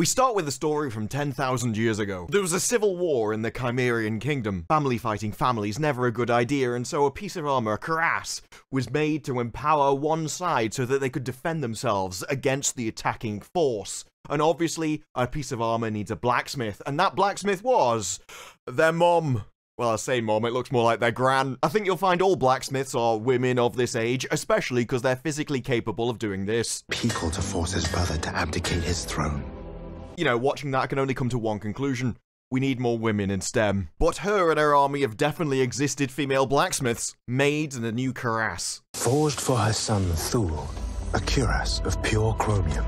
We start with a story from 10,000 years ago. There was a civil war in the Chimerian kingdom. Family fighting family's never a good idea, and so a piece of armor, cuirass, was made to empower one side so that they could defend themselves against the attacking force. And obviously, a piece of armor needs a blacksmith, and that blacksmith was their mom. Well, I say mom, it looks more like their gran. I think you'll find all blacksmiths are women of this age, especially because they're physically capable of doing this. People to force his brother to abdicate his throne. You know, watching that, I can only come to one conclusion. We need more women in STEM. But her and her army of definitely existed female blacksmiths, maids and a new cuirass. Forged for her son, Thul, a cuirass of pure chromium.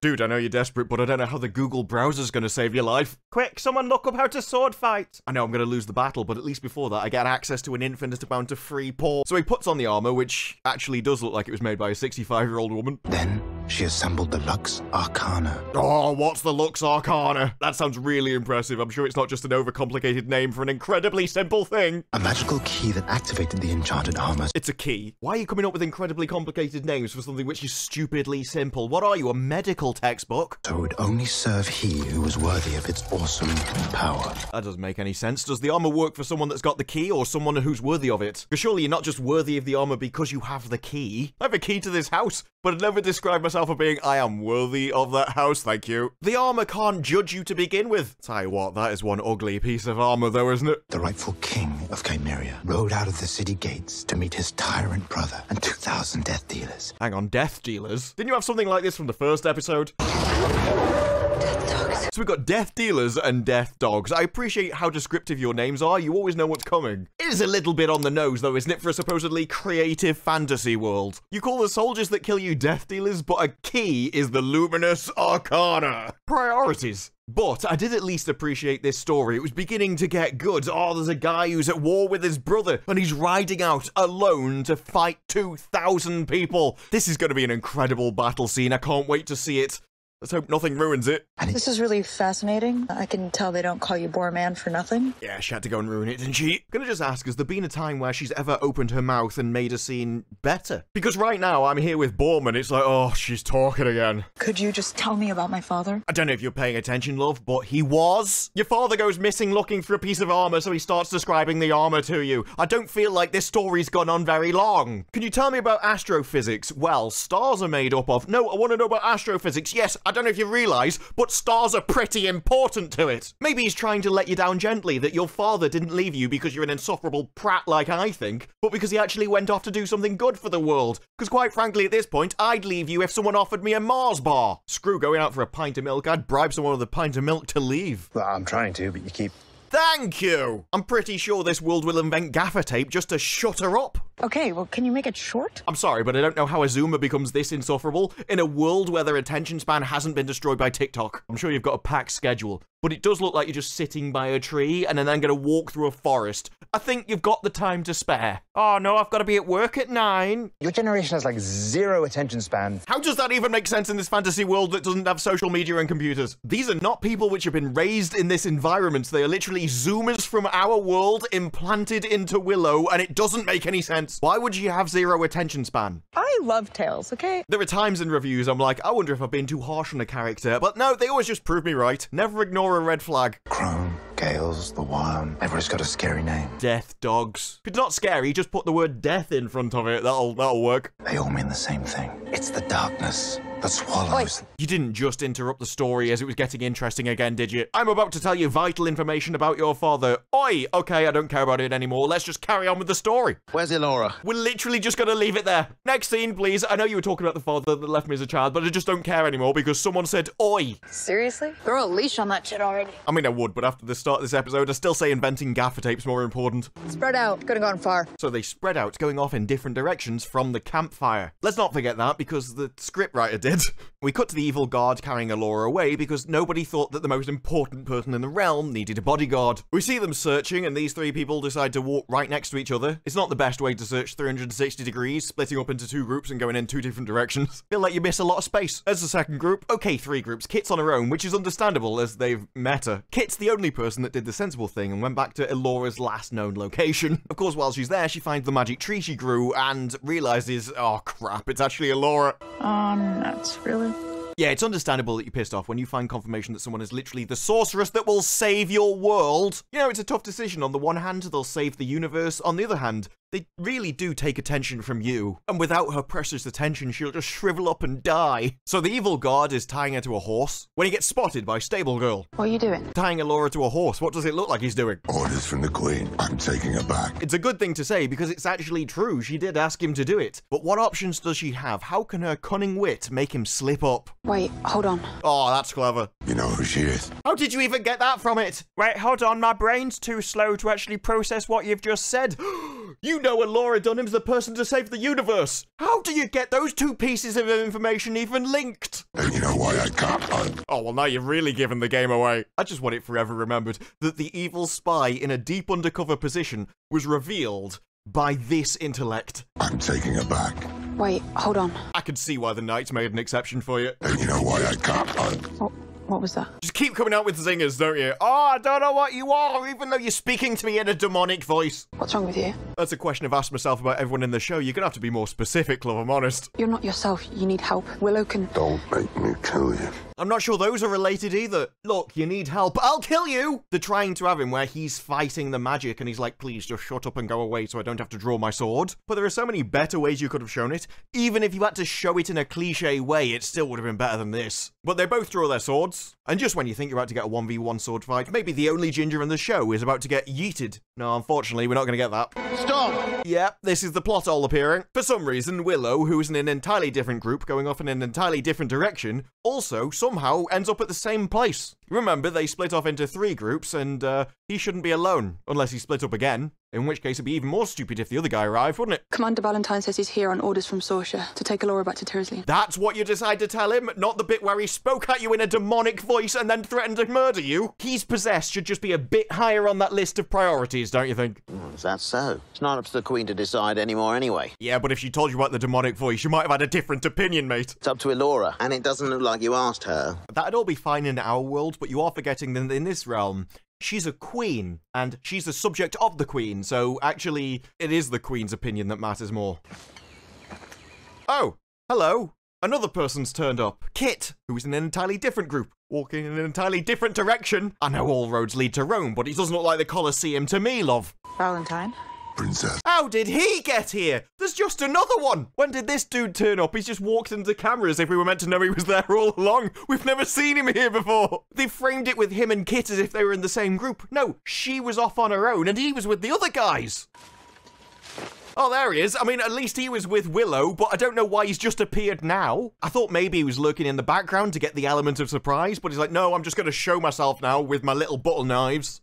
Dude, I know you're desperate, but I don't know how the Google browser's gonna save your life. Quick, someone look up how to sword fight! I know I'm gonna lose the battle, but at least before that, I get access to an infinite amount of free porn. So he puts on the armor, which actually does look like it was made by a 65-year-old woman. Then she assembled the Lux Arcana. Oh, what's the Lux Arcana? That sounds really impressive. I'm sure it's not just an overcomplicated name for an incredibly simple thing. A magical key that activated the enchanted armor. It's a key. Why are you coming up with incredibly complicated names for something which is stupidly simple? What are you, a medical textbook? So it would only serve he who was worthy of its awesome power. That doesn't make any sense. Does the armor work for someone that's got the key or someone who's worthy of it? Because surely you're not just worthy of the armor because you have the key. I have a key to this house, but I've never described myself as being, I am worthy of that house, thank you. The armor can't judge you to begin with. Tell you what, that is one ugly piece of armor though, isn't it? The rightful king of Chimeria rode out of the city gates to meet his tyrant brother and 2,000 death dealers. Hang on, death dealers? Didn't you have something like this from the first episode? Death dogs. So we've got death dealers and death dogs. I appreciate how descriptive your names are. You always know what's coming. It is a little bit on the nose though, isn't it, for a supposedly creative fantasy world? You call the soldiers that kill you death dealers, but a key is the luminous arcana. Priorities. But I did at least appreciate this story. It was beginning to get good. Oh, there's a guy who's at war with his brother and he's riding out alone to fight 2,000 people. This is going to be an incredible battle scene. I can't wait to see it. Let's hope nothing ruins it. This is really fascinating. I can tell they don't call you Boorman for nothing. Yeah, she had to go and ruin it, didn't she? I'm gonna just ask, has there been a time where she's ever opened her mouth and made a scene better? Because right now, I'm here with Boorman. It's like, oh, she's talking again. Could you just tell me about my father? I don't know if you're paying attention, love, but he was. Your father goes missing looking for a piece of armor, so he starts describing the armor to you. I don't feel like this story's gone on very long. Can you tell me about astrophysics? Well, stars are made up of... No, I want to know about astrophysics. Yes, I don't know if you realise, but stars are pretty important to it. Maybe he's trying to let you down gently, that your father didn't leave you because you're an insufferable prat like I think, but because he actually went off to do something good for the world. Because quite frankly, at this point, I'd leave you if someone offered me a Mars bar. Screw going out for a pint of milk, I'd bribe someone with a pint of milk to leave. Well, I'm trying to, but you keep... Thank you! I'm pretty sure this world will invent gaffer tape just to shut her up. Okay, well, can you make it short? I'm sorry, but I don't know how a Zoomer becomes this insufferable in a world where their attention span hasn't been destroyed by TikTok. I'm sure you've got a packed schedule, but it does look like you're just sitting by a tree and then gonna walk through a forest. I think you've got the time to spare. Oh no, I've gotta be at work at 9. Your generation has like zero attention span. How does that even make sense in this fantasy world that doesn't have social media and computers? These are not people which have been raised in this environment. They are literally Zoomers from our world implanted into Willow, and it doesn't make any sense. Why would you have zero attention span? I love tales, okay? There are times in reviews I'm like, I wonder if I've been too harsh on a character, but no, they always just prove me right. Never ignore a red flag. Chrome, Gales, the Worm, everyone's got a scary name. Death dogs. If it's not scary, just put the word death in front of it. That'll work. They all mean the same thing. It's the darkness. The swallows. Oi. You didn't just interrupt the story as it was getting interesting again, did you? I'm about to tell you vital information about your father. Oi! Okay, I don't care about it anymore. Let's just carry on with the story. Where's Elora? We're literally just gonna leave it there. Next scene, please. I know you were talking about the father that left me as a child, but I just don't care anymore because someone said, oi. Seriously? Throw a leash on that shit already. I mean, I would, but after the start of this episode, I still say inventing gaffer tape's more important. Spread out. Couldn't gone far. So they spread out, going off in different directions from the campfire. Let's not forget that because the scriptwriter did. We cut to the evil guard carrying Elora away because nobody thought that the most important person in the realm needed a bodyguard. We see them searching and these three people decide to walk right next to each other. It's not the best way to search 360 degrees, splitting up into two groups and going in two different directions. They'll let you miss a lot of space. As the second group, okay, three groups, Kit's on her own, which is understandable as they've met her. Kit's the only person that did the sensible thing and went back to Elora's last known location. Of course, while she's there, she finds the magic tree she grew and realizes, oh crap, it's actually Elora. That's really... Yeah, it's understandable that you're pissed off when you find confirmation that someone is literally the sorceress that will save your world. You know, it's a tough decision. On the one hand, they'll save the universe. On the other hand, they really do take attention from you. And without her precious attention, she'll just shrivel up and die. So the evil god is tying her to a horse when he gets spotted by Stable Girl. What are you doing? Tying Elora to a horse. What does it look like he's doing? Orders from the Queen. I'm taking her back. It's a good thing to say because it's actually true. She did ask him to do it. But what options does she have? How can her cunning wit make him slip up? Wait, hold on. Oh, that's clever. You know who she is. How did you even get that from it? Wait, hold on. My brain's too slow to actually process what you've just said. You know Elora Dunham's the person to save the universe. How do you get those two pieces of information even linked? And you know why I can't hunt? Oh, well, now you've really given the game away. I just want it forever remembered that the evil spy in a deep undercover position was revealed by this intellect. I'm taking her back. Wait, hold on. I can see why the Knights made an exception for you. And you know why I can't hunt? What was that? Just keep coming out with zingers, don't you? Oh, I don't know what you are, even though you're speaking to me in a demonic voice. What's wrong with you? That's a question I've asked myself about everyone in the show. You're gonna have to be more specific, love, I'm honest. You're not yourself. You need help. Willow can... Don't make me kill you. I'm not sure those are related either. Look, you need help. I'll kill you! They're trying to have him where he's fighting the magic and he's like, please just shut up and go away so I don't have to draw my sword. But there are so many better ways you could have shown it. Even if you had to show it in a cliche way, it still would have been better than this. But they both draw their swords. And just when you think you're about to get a 1v1 sword fight, maybe the only ginger in the show is about to get yeeted. No, unfortunately, we're not going to get that. Stop! Yep, this is the plot all appearing. For some reason, Willow, who is in an entirely different group, going off in an entirely different direction, also somehow ends up at the same place. Remember, they split off into three groups, and he shouldn't be alone, unless he split up again. In which case, it'd be even more stupid if the other guy arrived, wouldn't it? Commander Valentine says he's here on orders from Sorsha to take Elora back to Tir Asleen. That's what you decide to tell him? Not the bit where he spoke at you in a demonic voice and then threatened to murder you? He's possessed should just be a bit higher on that list of priorities, don't you think? Is that so? It's not up to the Queen to decide anymore anyway. Yeah, but if she told you about the demonic voice, you might have had a different opinion, mate. It's up to Elora, and it doesn't look like you asked her. That'd all be fine in our world, but you are forgetting that in this realm, she's a queen, and she's the subject of the Queen, so actually, it is the Queen's opinion that matters more. Oh, hello. Another person's turned up. Kit, who's in an entirely different group, walking in an entirely different direction. I know all roads lead to Rome, but it doesn't look like the Colosseum to me, love. Valentine? Princess. How did he get here? There's just another one. When did this dude turn up? He's just walked into camera as if we were meant to know he was there all along. We've never seen him here before. They framed it with him and Kit as if they were in the same group. No, she was off on her own and he was with the other guys. Oh, there he is. I mean, at least he was with Willow, but I don't know why he's just appeared now. I thought maybe he was lurking in the background to get the element of surprise, but he's like, no, I'm just going to show myself now with my little butter knives.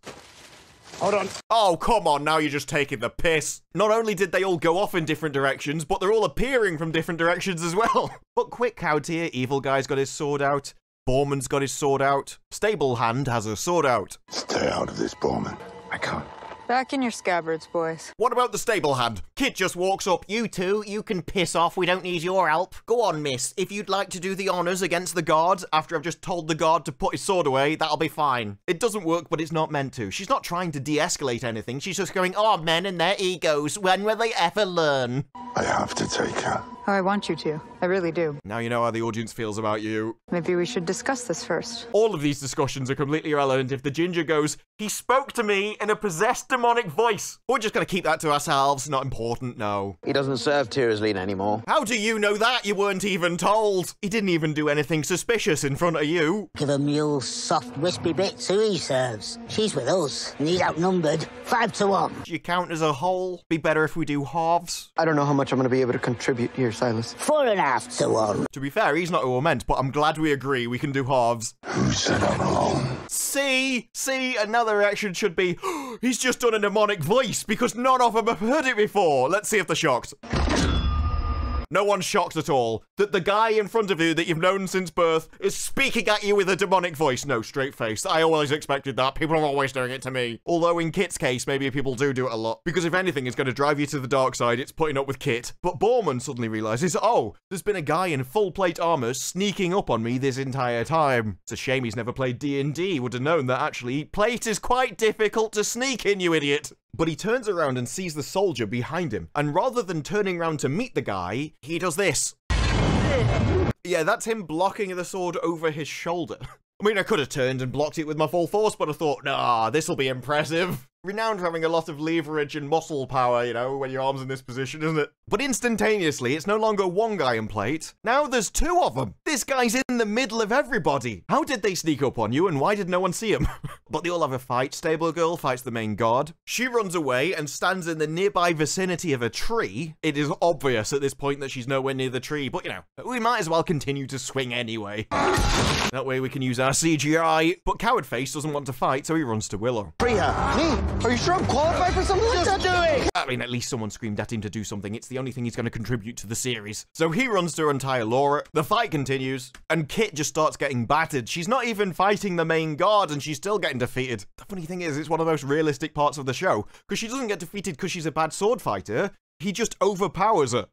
Hold on. Oh, come on, now you're just taking the piss. Not only did they all go off in different directions, but they're all appearing from different directions as well. But quick count here, Evil Guy's got his sword out. Boorman's got his sword out. Stable Hand has her sword out. Stay out of this, Boorman. I can't. Back in your scabbards, boys. What about the Stable Hand? Kid just walks up. You two, you can piss off. We don't need your help. Go on, miss. If you'd like to do the honors against the guard after I've just told the guard to put his sword away, that'll be fine. It doesn't work, but it's not meant to. She's not trying to de-escalate anything. She's just going, oh, men and their egos. When will they ever learn? I have to take her. Oh, I want you to. I really do. Now you know how the audience feels about you. Maybe we should discuss this first. All of these discussions are completely irrelevant if the ginger goes, he spoke to me in a possessed demonic voice. We're just going to keep that to ourselves. Not important, no. He doesn't serve Tir Asleen anymore. How do you know that? You weren't even told. He didn't even do anything suspicious in front of you. Give him your soft, wispy bits who he serves. She's with us, and he's outnumbered 5 to 1. You count as a whole. Be better if we do halves. I don't know how much I'm going to be able to contribute here, Silas. 4.5 to 1. To be fair, he's not who I meant, but I'm glad we agree we can do halves. Who said I'm alone? See, another reaction should be, he's just done a demonic voice because none of them have heard it before. Let's see if they're shocked. No one's shocked at all that the guy in front of you that you've known since birth is speaking at you with a demonic voice. No, straight face. I always expected that. People are always doing it to me. Although in Kit's case, maybe people do it a lot. Because if anything is going to drive you to the dark side, it's putting up with Kit. But Boorman suddenly realizes, oh, there's been a guy in full plate armor sneaking up on me this entire time. It's a shame he's never played D&D. Would have known that actually plate is quite difficult to sneak in, you idiot. But he turns around and sees the soldier behind him. And rather than turning around to meet the guy, he does this. Yeah, that's him blocking the sword over his shoulder. I mean, I could have turned and blocked it with my full force, but I thought, nah, this'll be impressive. Renowned for having a lot of leverage and muscle power, you know, when your arm's in this position, isn't it? But instantaneously, it's no longer one guy in plate. Now there's two of them. This guy's in the middle of everybody. How did they sneak up on you and why did no one see him? But they all have a fight. Stable Girl fights the main guard. She runs away and stands in the nearby vicinity of a tree. It is obvious at this point that she's nowhere near the tree, but you know, we might as well continue to swing anyway. That way we can use our CGI. But Cowardface doesn't want to fight, so he runs to Willow. Free her. Me? Are you sure I'm qualified for something like that? Doing? I mean, at least someone screamed at him to do something. It's the only thing he's going to contribute to the series. So he runs to her and Tir Laura. The fight continues, and Kit just starts getting battered. She's not even fighting the main guard, and she's still getting defeated. The funny thing is, it's one of the most realistic parts of the show, because she doesn't get defeated because she's a bad sword fighter. He just overpowers her.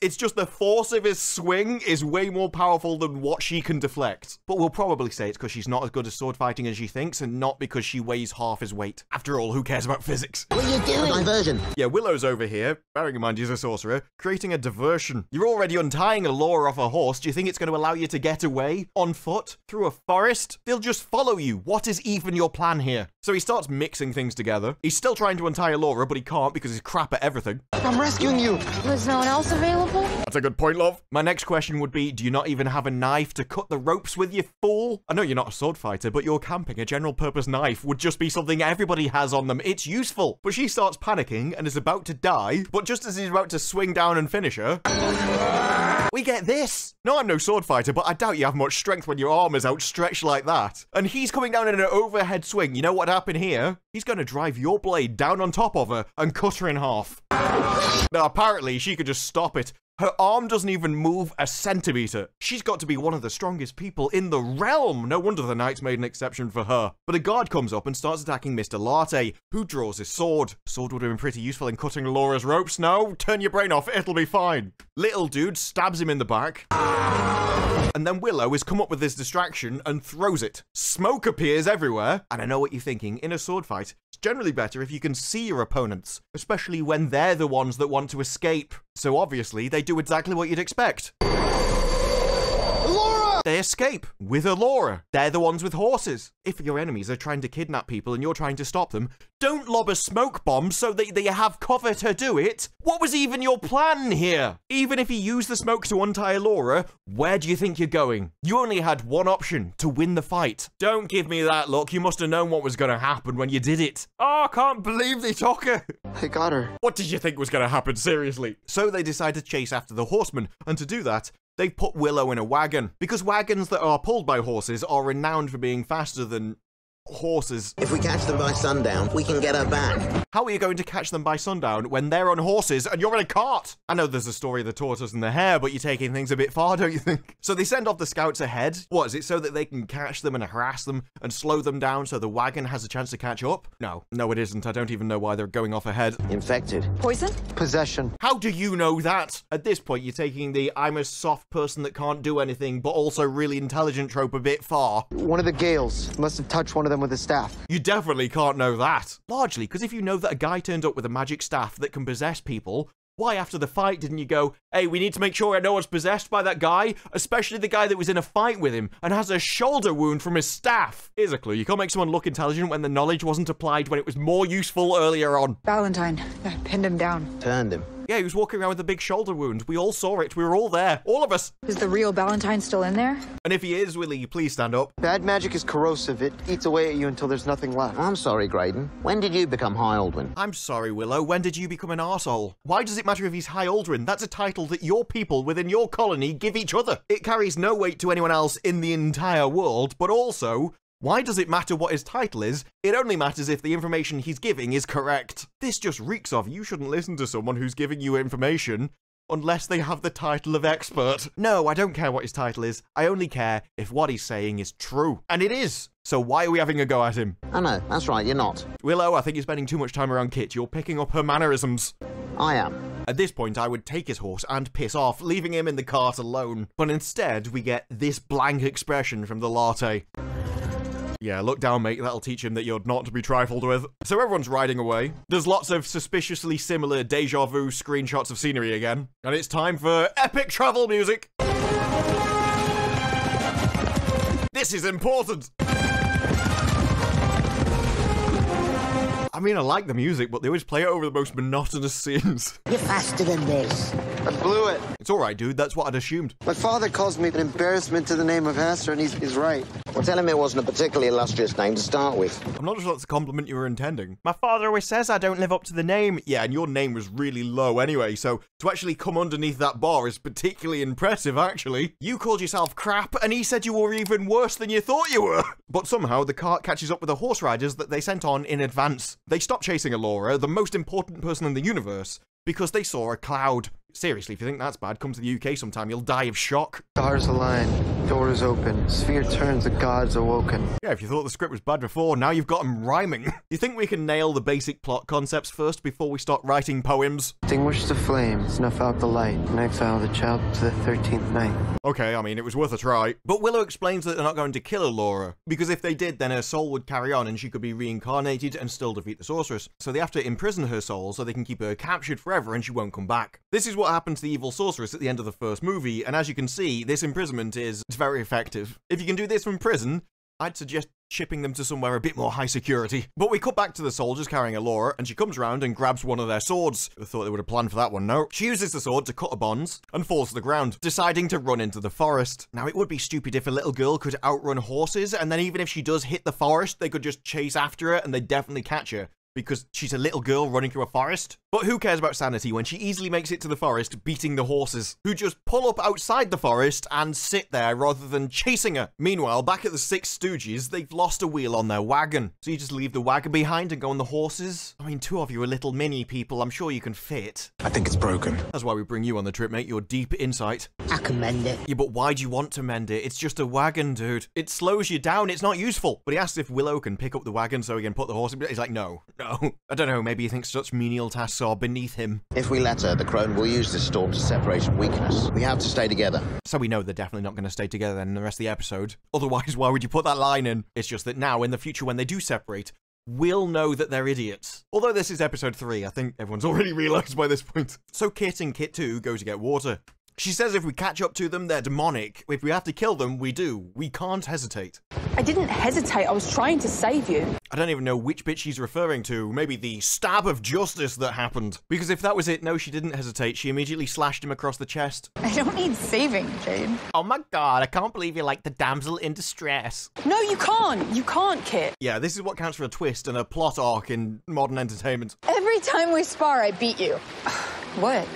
It's just the force of his swing is way more powerful than what she can deflect. But we'll probably say it's because she's not as good at sword fighting as she thinks and not because she weighs half his weight. After all, who cares about physics? What are you doing? A diversion. Yeah, Willow's over here, bearing in mind he's a sorcerer, creating a diversion. You're already untying Elora off a horse. Do you think it's going to allow you to get away on foot through a forest? They'll just follow you. What is even your plan here? So he starts mixing things together. He's still trying to untie Elora, but he can't because he's crap at everything. I'm rescuing you. There's no one else available? That's a good point, love. My next question would be, do you not even have a knife to cut the ropes with, you fool? I know you're not a sword fighter, but you're camping. A general purpose knife would just be something everybody has on them. It's useful. But she starts panicking and is about to die, but just as he's about to swing down and finish her, we get this. No, I'm no sword fighter, but I doubt you have much strength when your arm is outstretched like that. And he's coming down in an overhead swing. You know what happened here? He's going to drive your blade down on top of her and cut her in half. Now, apparently, she could just stop it. Her arm doesn't even move a centimeter. She's got to be one of the strongest people in the realm. No wonder the knights made an exception for her. But a guard comes up and starts attacking Mr. Latte, who draws his sword. Sword would have been pretty useful in cutting Laura's ropes. No, turn your brain off. It'll be fine. Little dude stabs him in the back. And then Willow has come up with this distraction and throws it. Smoke appears everywhere. And I know what you're thinking. In a sword fight, it's generally better if you can see your opponents, especially when they're the ones that want to escape. So obviously, they do exactly what you'd expect. They escape with Elora. They're the ones with horses. If your enemies are trying to kidnap people and you're trying to stop them, don't lob a smoke bomb so that they have cover to do it. What was even your plan here? Even if you use the smoke to untie Elora, where do you think you're going? You only had one option to win the fight. Don't give me that look. You must have known what was going to happen when you did it. Oh, I can't believe they took her. I got her. What did you think was going to happen? Seriously. So they decide to chase after the horsemen, and to do that, they put Willow in a wagon, because wagons that are pulled by horses are renowned for being faster than horses. If we catch them by sundown, we can get her back. How are you going to catch them by sundown when they're on horses and you're in a cart? I know there's a story of the tortoise and the hare, but you're taking things a bit far, don't you think? So they send off the scouts ahead. What, is it so that they can catch them and harass them and slow them down so the wagon has a chance to catch up? No, it isn't. I don't even know why they're going off ahead. Infected. Poison? Possession. How do you know that? At this point, you're taking the I'm a soft person that can't do anything, but also really intelligent trope a bit far. One of the Gales must have touched one of them with a staff. You definitely can't know that. Largely because if you know that a guy turned up with a magic staff that can possess people, why after the fight didn't you go, hey, we need to make sure no one's possessed by that guy, especially the guy that was in a fight with him and has a shoulder wound from his staff? Here's a clue. You can't make someone look intelligent when the knowledge wasn't applied when it was more useful earlier on. Valentine. I pinned him down. Turned him. Yeah, he was walking around with a big shoulder wound. We all saw it. We were all there. All of us. Is the real Valentine still in there? And if he is, will he please stand up? Bad magic is corrosive. It eats away at you until there's nothing left. I'm sorry, Graydon. When did you become High Aldwin? I'm sorry, Willow. When did you become an arsehole? Why does it matter if he's High Aldwin? That's a title that your people within your colony give each other. It carries no weight to anyone else in the entire world, but also, why does it matter what his title is? It only matters if the information he's giving is correct. This just reeks of you shouldn't listen to someone who's giving you information unless they have the title of expert. No, I don't care what his title is. I only care if what he's saying is true. And it is. So why are we having a go at him? I know, that's right, you're not. Willow, I think you're spending too much time around Kit. You're picking up her mannerisms. I am. At this point, I would take his horse and piss off, leaving him in the cart alone. But instead, we get this blank expression from the latte. Yeah, look down, mate. That'll teach him that you're not to be trifled with. So everyone's riding away. There's lots of suspiciously similar deja vu screenshots of scenery again. And it's time for epic travel music. This is important. I mean, I like the music, but they always play it over the most monotonous scenes. You're faster than this. I blew it. It's all right, dude. That's what I'd assumed. My father calls me an embarrassment to the name of Hester, and he's right. Well, tell him it wasn't a particularly illustrious name to start with. I'm not sure that's the compliment you were intending. My father always says I don't live up to the name. Yeah, and your name was really low anyway, so to actually come underneath that bar is particularly impressive, actually. You called yourself crap, and he said you were even worse than you thought you were. But somehow, the cart catches up with the horse riders that they sent on in advance. They stopped chasing Elora, the most important person in the universe, because they saw a cloud. Seriously, if you think that's bad, come to the UK sometime, you'll die of shock. Stars align, doors open, sphere turns, the gods awoken. Yeah, if you thought the script was bad before, now you've got them rhyming. You think we can nail the basic plot concepts first before we start writing poems? Extinguish the flame, snuff out the light, and exile the child to the 13th night. Okay, I mean, it was worth a try. But Willow explains that they're not going to kill Elora, because if they did, then her soul would carry on and she could be reincarnated and still defeat the sorceress. So they have to imprison her soul so they can keep her captured forever and she won't come back. This is what happened to the evil sorceress at the end of the first movie, and as you can see, this imprisonment is very effective. If you can do this from prison, I'd suggest shipping them to somewhere a bit more high security. But we cut back to the soldiers carrying Elora, and she comes around and grabs one of their swords. I thought they would have planned for that one, no. She uses the sword to cut her bonds and falls to the ground, deciding to run into the forest. Now, it would be stupid if a little girl could outrun horses, and then even if she does hit the forest, they could just chase after her and they'd definitely catch her, because she's a little girl running through a forest. But who cares about sanity when she easily makes it to the forest beating the horses, who just pull up outside the forest and sit there rather than chasing her. Meanwhile, back at the Six Stooges, they've lost a wheel on their wagon. So you just leave the wagon behind and go on the horses? I mean, two of you are little mini people. I'm sure you can fit. I think it's broken. That's why we bring you on the trip, mate. Your deep insight. I can mend it. Yeah, but why do you want to mend it? It's just a wagon, dude. It slows you down. It's not useful. But he asks if Willow can pick up the wagon so he can put the horse in. He's like, no. No, I don't know, maybe he thinks such menial tasks are beneath him. If we let her, the crone will use this storm to separate and weaken us. We have to stay together. So we know they're definitely not going to stay together then in the rest of the episode. Otherwise, why would you put that line in? It's just that now, in the future, when they do separate, we'll know that they're idiots. Although this is episode 3, I think everyone's already realised by this point. So Kit and Kit 2 go to get water. She says if we catch up to them, they're demonic. If we have to kill them, we do. We can't hesitate. I didn't hesitate. I was trying to save you. I don't even know which bit she's referring to. Maybe the stab of justice that happened. Because if that was it, no, she didn't hesitate. She immediately slashed him across the chest. I don't need saving, Jane. Oh my God, I can't believe you're like the damsel in distress. No, you can't. You can't, Kit. Yeah, this is what counts for a twist and a plot arc in modern entertainment. Every time we spar, I beat you. What?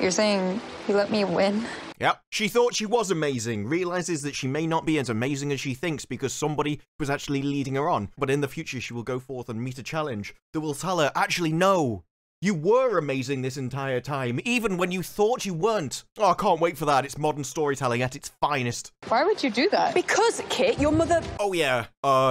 You're saying you let me win? Yep. She thought she was amazing, realizes that she may not be as amazing as she thinks because somebody was actually leading her on. But in the future, she will go forth and meet a challenge that will tell her, actually, no, you were amazing this entire time, even when you thought you weren't. Oh, I can't wait for that. It's modern storytelling at its finest. Why would you do that? Because, Kit, your mother... Oh, yeah.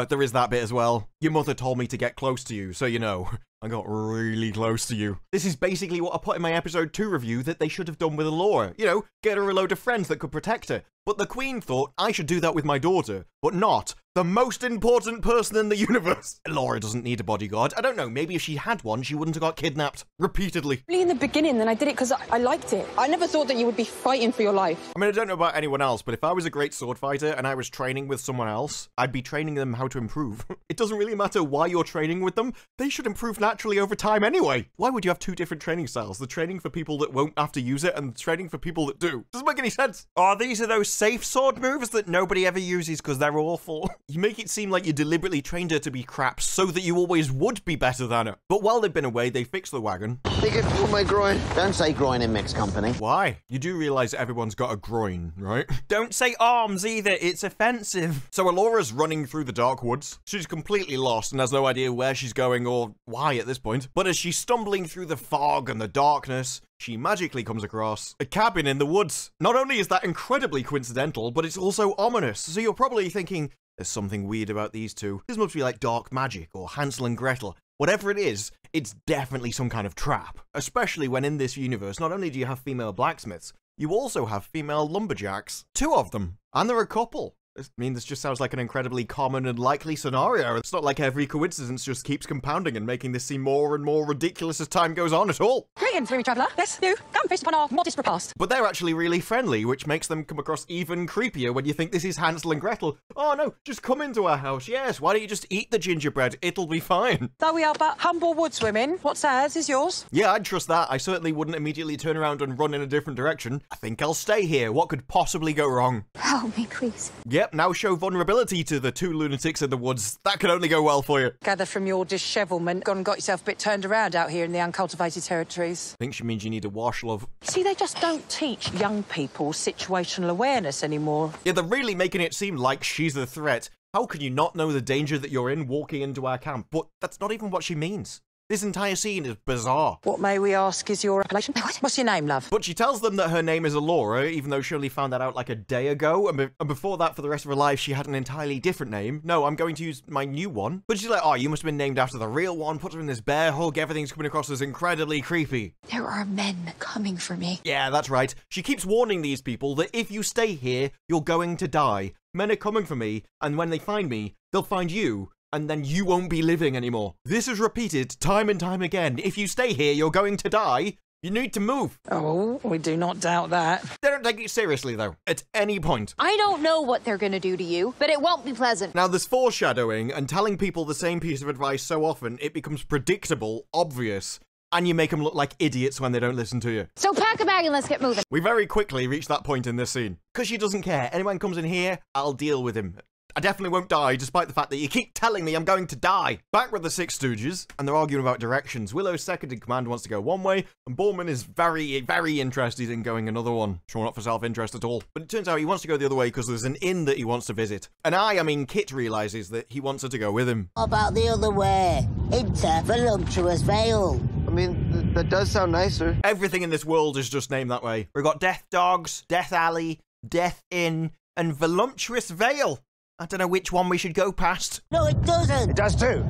There is that bit as well. Your mother told me to get close to you, so you know. I got really close to you. This is basically what I put in my episode 2 review that they should have done with Elora. You know, get her a load of friends that could protect her. But the Queen thought I should do that with my daughter, but not the most important person in the universe. Elora doesn't need a bodyguard. I don't know, maybe if she had one, she wouldn't have got kidnapped repeatedly. Really in the beginning, then I did it because I liked it. I never thought that you would be fighting for your life. I mean, I don't know about anyone else, but if I was a great sword fighter and I was training with someone else, I'd be training them how to improve. It doesn't really matter why you're training with them. They should improve naturally over time anyway. Why would you have two different training styles? The training for people that won't have to use it and the training for people that do. Doesn't make any sense. Oh, these are those safe sword moves that nobody ever uses because they're awful. You make it seem like you deliberately trained her to be crap so that you always would be better than her. But while they've been away, they fixed the wagon. They could pull my groin. Don't say groin in mixed company. Why? You do realize everyone's got a groin, right? Don't say arms either. It's offensive. So Elora's running through the dark woods. She's completely lost and has no idea where she's going or why at this point. But as she's stumbling through the fog and the darkness, she magically comes across a cabin in the woods. Not only is that incredibly coincidental, but it's also ominous. So you're probably thinking, there's something weird about these two. This must be like dark magic or Hansel and Gretel. Whatever it is, it's definitely some kind of trap. Especially when in this universe, not only do you have female blacksmiths, you also have female lumberjacks. Two of them. And they're a couple. I mean, this just sounds like an incredibly common and likely scenario. It's not like every coincidence just keeps compounding and making this seem more and more ridiculous as time goes on at all. Greetings, weary traveller. Let's do feast upon our modest repast. But they're actually really friendly, which makes them come across even creepier when you think this is Hansel and Gretel. Oh no, just come into our house. Yes, why don't you just eat the gingerbread? It'll be fine. Though we are but humble woodswomen, what's ours is yours. Yeah, I'd trust that. I certainly wouldn't immediately turn around and run in a different direction. I think I'll stay here. What could possibly go wrong? Help me, please. Yep, now show vulnerability to the two lunatics in the woods. That could only go well for you. Gather from your dishevelment, gone and got yourself a bit turned around out here in the uncultivated territories. I think she means you need a wash, love. See, they just don't teach young people situational awareness anymore. Yeah, they're really making it seem like she's the threat. How can you not know the danger that you're in walking into our camp? But that's not even what she means. This entire scene is bizarre. What, may we ask, is your appellation? What's your name, love? But she tells them that her name is Elora, even though she only found that out like a day ago. And before that, for the rest of her life, she had an entirely different name. No, I'm going to use my new one. But she's like, oh, you must have been named after the real one. Put her in this bear hug. Everything's coming across as incredibly creepy. There are men coming for me. Yeah, that's right. She keeps warning these people that if you stay here, you're going to die. Men are coming for me, and when they find me, they'll find you. And then you won't be living anymore. This is repeated time and time again. If you stay here, you're going to die. You need to move. Oh, we do not doubt that. They don't take it seriously, though, at any point. I don't know what they're going to do to you, but it won't be pleasant. Now, there's foreshadowing and telling people the same piece of advice so often, it becomes predictable, obvious, and you make them look like idiots when they don't listen to you. So pack a bag and let's get moving. We very quickly reach that point in this scene. Because she doesn't care. Anyone comes in here, I'll deal with him. I definitely won't die, despite the fact that you keep telling me I'm going to die. Back with the Six Stooges, and they're arguing about directions. Willow's second in command wants to go one way, and Boorman is very, very interested in going another one. Sure, not for self-interest at all. But it turns out he wants to go the other way because there's an inn that he wants to visit. And Kit realises that he wants her to go with him. How about the other way? Into voluptuous veil. I mean, that does sound nicer. Everything in this world is just named that way. We've got Death Dogs, Death Alley, Death Inn, and Voluptuous Veil. I don't know which one we should go past. No, it doesn't. It does too.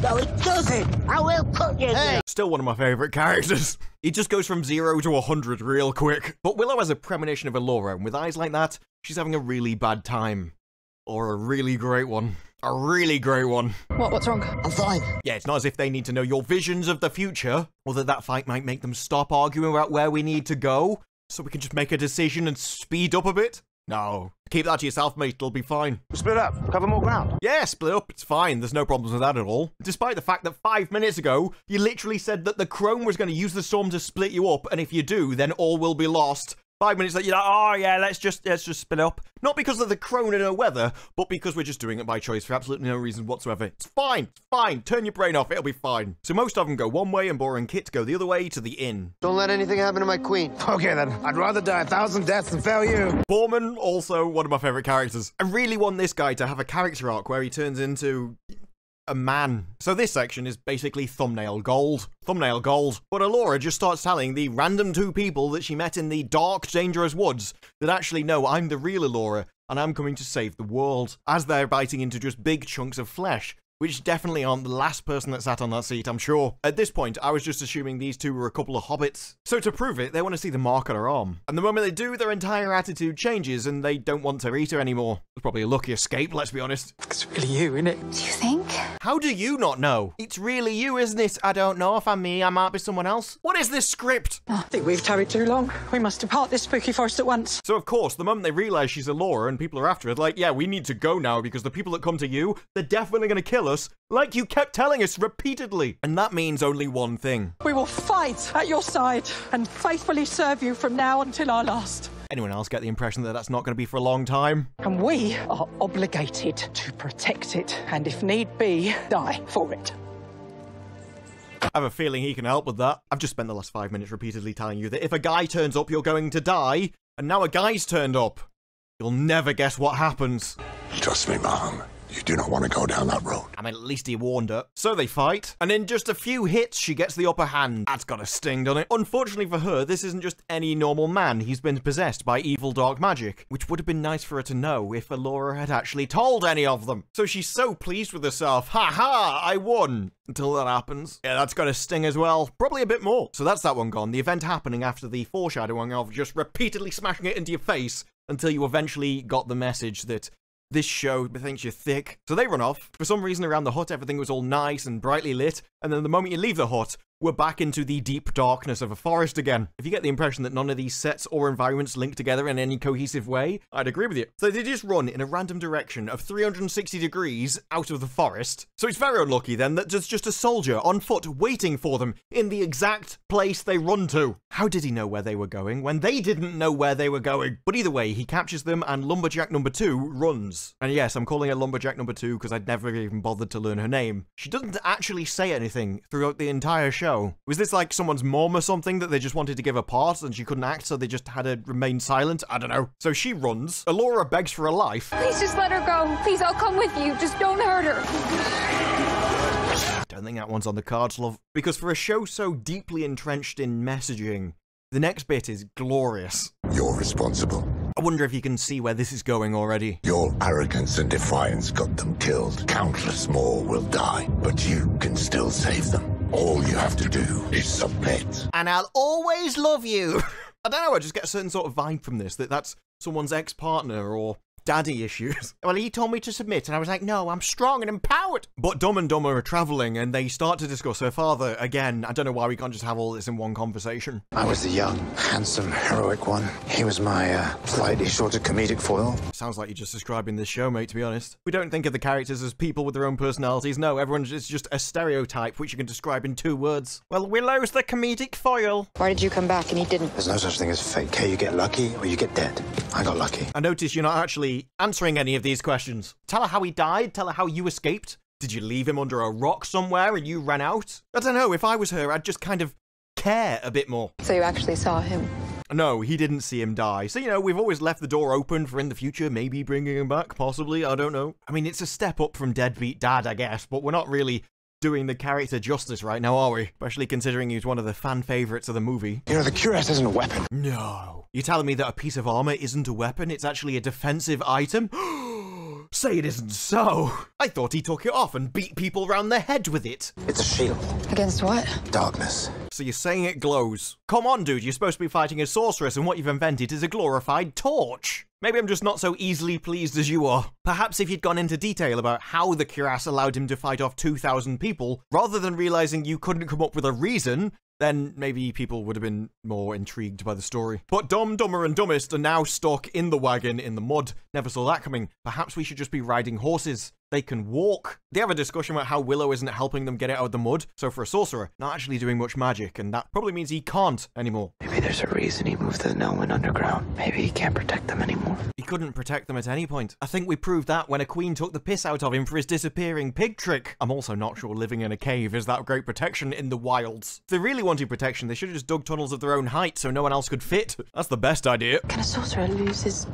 No, it doesn't. I will cut you. Hey. Still one of my favourite characters. He just goes from 0 to 100 real quick. But Willow has a premonition of Elora, and with eyes like that, she's having a really bad time. Or a really great one. A really great one. What's wrong? I'm fine. Yeah, it's not as if they need to know your visions of the future, or that fight might make them stop arguing about where we need to go, so we can just make a decision and speed up a bit. No. Keep that to yourself, mate. It'll be fine. Split up. Cover more ground. Yeah, split up. It's fine. There's no problems with that at all. Despite the fact that 5 minutes ago, you literally said that the crone was going to use the storm to split you up, and if you do, then all will be lost. 5 minutes later, you're like, oh yeah, let's just split up. Not because of the crone and her weather, but because we're just doing it by choice for absolutely no reason whatsoever. It's fine. It's fine. Turn your brain off. It'll be fine. So most of them go one way and Boorman and Kit go the other way to the inn. Don't let anything happen to my queen. Okay then. I'd rather die 1,000 deaths than fail you. Boorman, also one of my favourite characters. I really want this guy to have a character arc where he turns into a man. So this section is basically thumbnail gold. Thumbnail gold. But Elora just starts telling the random two people that she met in the dark, dangerous woods that actually, no, I'm the real Elora and I'm coming to save the world, as they're biting into just big chunks of flesh, which definitely aren't the last person that sat on that seat, I'm sure. At this point, I was just assuming these two were a couple of hobbits. So to prove it, they want to see the mark on her arm. And the moment they do, their entire attitude changes and they don't want to eat her anymore. It's probably a lucky escape, let's be honest. It's really you, isn't it? Do you think? How do you not know? It's really you, isn't it? I don't know. If I'm me, I might be someone else. What is this script? I think we've tarried too long. We must depart this spooky forest at once. So of course, the moment they realise she's Elora and people are after her, like, yeah, we need to go now because the people that come to you, they're definitely going to kill us, like you kept telling us repeatedly. And that means only one thing. We will fight at your side and faithfully serve you from now until our last. Anyone else get the impression that that's not going to be for a long time? And we are obligated to protect it, and if need be, die for it. I have a feeling he can help with that. I've just spent the last 5 minutes repeatedly telling you that if a guy turns up, you're going to die, and now a guy's turned up. You'll never guess what happens. Trust me, Mom. You do not want to go down that road. I mean, at least he warned her. So they fight, and in just a few hits, she gets the upper hand. That's got a sting, doesn't it? Unfortunately for her, this isn't just any normal man. He's been possessed by evil dark magic, which would have been nice for her to know if Elora had actually told any of them. So she's so pleased with herself. Ha ha, I won. Until that happens. Yeah, that's got a sting as well. Probably a bit more. So that's that one gone. The event happening after the foreshadowing of just repeatedly smashing it into your face until you eventually got the message that This show thinks you're thick. So they run off. For some reason around the hut, everything was all nice and brightly lit. And then the moment you leave the hut, we're back into the deep darkness of a forest again. If you get the impression that none of these sets or environments link together in any cohesive way, I'd agree with you. So they just run in a random direction of 360 degrees out of the forest. So it's very unlucky then that there's just a soldier on foot waiting for them in the exact place they run to. How did he know where they were going when they didn't know where they were going? But either way, he captures them and Lumberjack number 2 runs. And yes, I'm calling her Lumberjack number 2 because I'd never even bothered to learn her name. She doesn't actually say anything throughout the entire show. Was this like someone's mom or something that they just wanted to give a part and she couldn't act, so they just had to remain silent? I don't know. So she runs. Elora begs for her life. Please just let her go. Please, I'll come with you. Just don't hurt her. Don't think that one's on the cards, love. Because for a show so deeply entrenched in messaging, the next bit is glorious. You're responsible. I wonder if you can see where this is going already. Your arrogance and defiance got them killed. Countless more will die, but you can still save them. All you have to do is submit. And I'll always love you. I don't know, I just get a certain sort of vibe from this, that's someone's ex-partner or daddy issues. Well, he told me to submit, and I was like, no, I'm strong and empowered. But Dumb and Dumber are traveling, and they start to discuss her father again. I don't know why we can't just have all this in one conversation. I was the young, handsome, heroic one. He was my slightly shorter comedic foil. Sounds like you're just describing this show, mate, to be honest. We don't think of the characters as people with their own personalities. No, everyone's just a stereotype, which you can describe in 2 words. Well, Willow's the comedic foil. Why did you come back and he didn't? There's no such thing as fake. Hey, you get lucky or you get dead. I got lucky. I notice you're not actually answering any of these questions. Tell her how he died, tell her how you escaped. Did you leave him under a rock somewhere and you ran out? I don't know, if I was her, I'd just kind of care a bit more. So you actually saw him? No, he didn't see him die. So, you know, we've always left the door open for in the future, maybe bringing him back, possibly, I don't know. I mean, it's a step up from Deadbeat Dad, I guess, but we're not really doing the character justice right now, are we? Especially considering he's one of the fan favorites of the movie. You know, the cuirass isn't a weapon. No. You're telling me that a piece of armor isn't a weapon? It's actually a defensive item? Say it isn't so. I thought he took it off and beat people round the head with it. It's a shield. Against what? Darkness. So you're saying it glows. Come on, dude, you're supposed to be fighting a sorceress and what you've invented is a glorified torch. Maybe I'm just not so easily pleased as you are. Perhaps if you'd gone into detail about how the cuirass allowed him to fight off 2,000 people, rather than realizing you couldn't come up with a reason, then maybe people would have been more intrigued by the story. But Dumb, Dumber, and Dumbest are now stuck in the wagon in the mud. Never saw that coming. Perhaps we should just be riding horses. They can walk. They have a discussion about how Willow isn't helping them get out of the mud. So for a sorcerer, not actually doing much magic, and that probably means he can't anymore. Maybe there's a reason he moved to the Nolwyn underground. Maybe he can't protect them anymore. He couldn't protect them at any point. I think we proved that when a queen took the piss out of him for his disappearing pig trick. I'm also not sure living in a cave is that great protection in the wilds. If they really wanted protection, they should have just dug tunnels of their own height so no one else could fit. That's the best idea. Can a sorcerer lose his